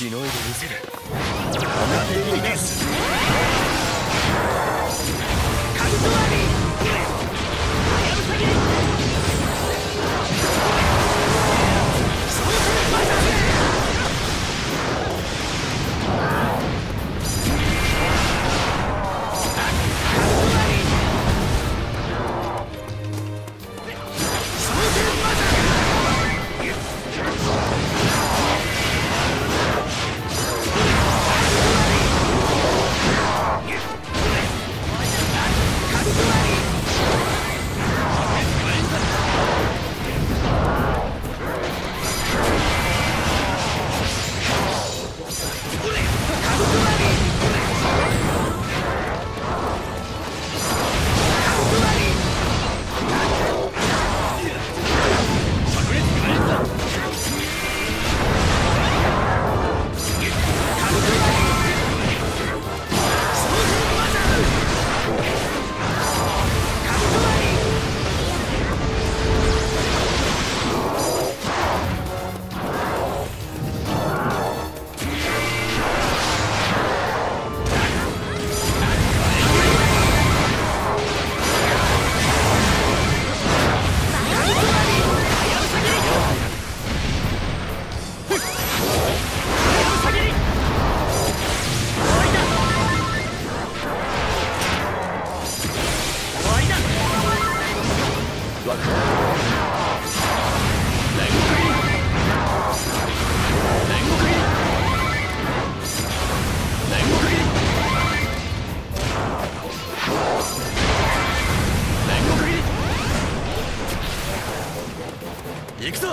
しのいでみせる。お見事です。カルトワリー。早うさぎ。行くぞ。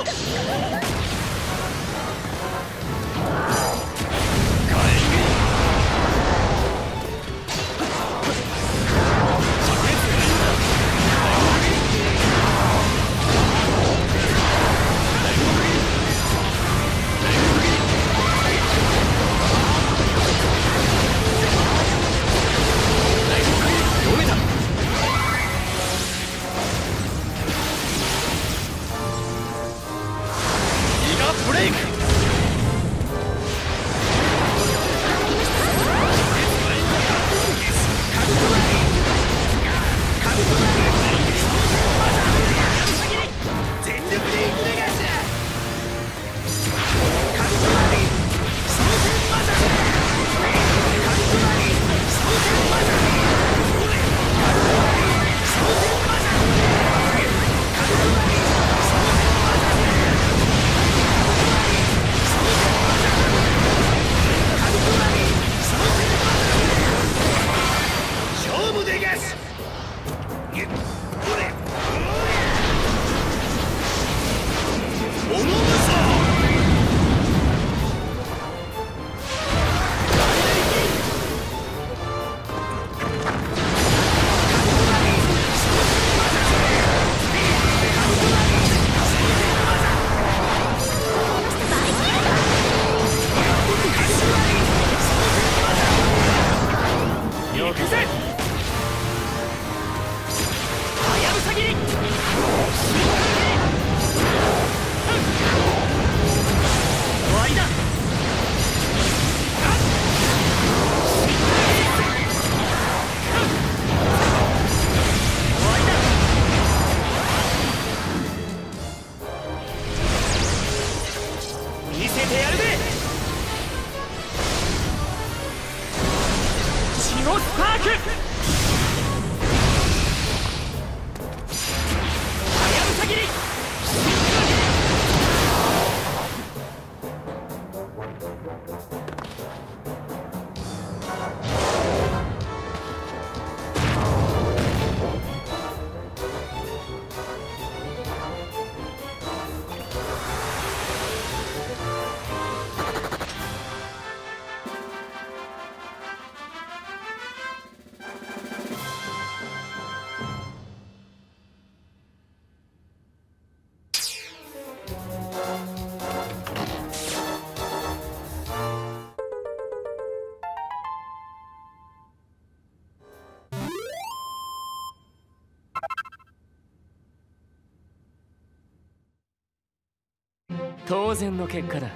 当然の結果だ。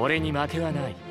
俺に負けはない。